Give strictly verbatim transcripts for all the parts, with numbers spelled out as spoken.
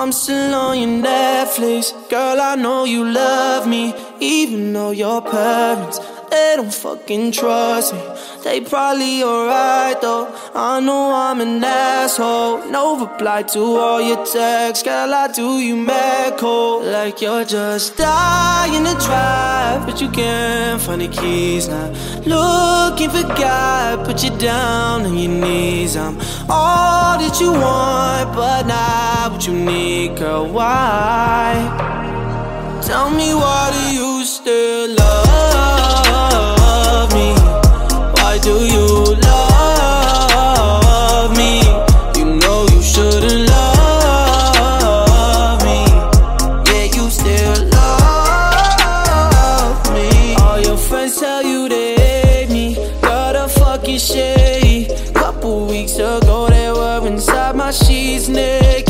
I'm still on your Netflix. Girl, I know you love me, even though your parents, they don't fucking trust me. They probably alright though. I know I'm an asshole. No reply to all your texts. Girl, I do you mad cold, like you're just dying to drive, but you can't find the keys now. Looking for God, put you down on your knees. I'm all that you want, but not what you need. Girl, why? Tell me, why do you still love me? Why do you love me? You know you shouldn't love me, yet you still love me. All your friends tell you they hate me. Got a fucking shady. Couple weeks ago they were inside my sheets naked.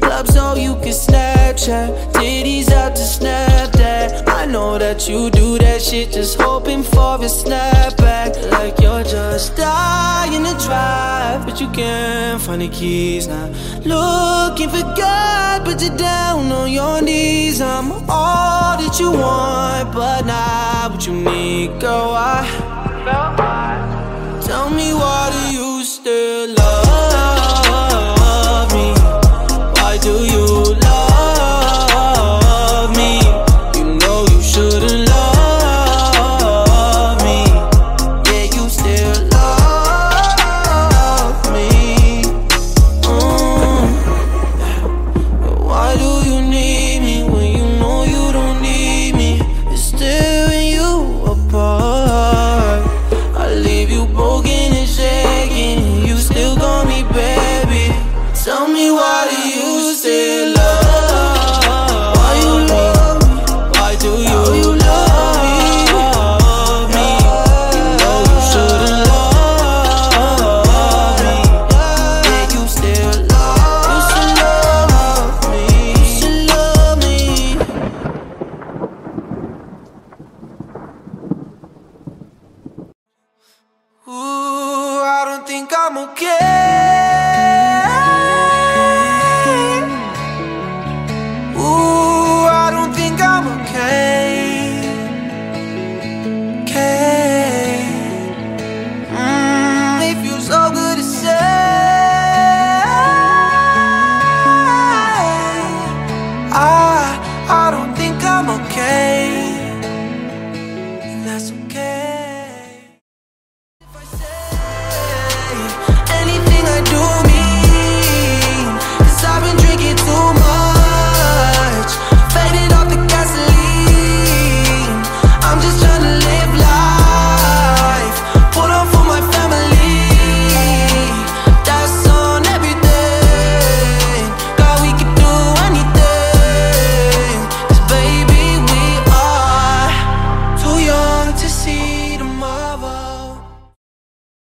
Clubs so you can Snapchat, titties out to Snapchat. I know that you do that shit just hoping for a snapback. Like you're just dying to drive, but you can't find the keys now. Looking for God, but you're down on your knees. I'm all that you want, but not what you need. Girl, why? Tell me, why do you still love me? Why do you love me? You know you shouldn't love me, yet you still love me. mm. Why do you need me when you know you don't need me? It's tearing you apart. I leave you broken and shaking, you still call me baby. Tell me, why do you still love me? I'm okay.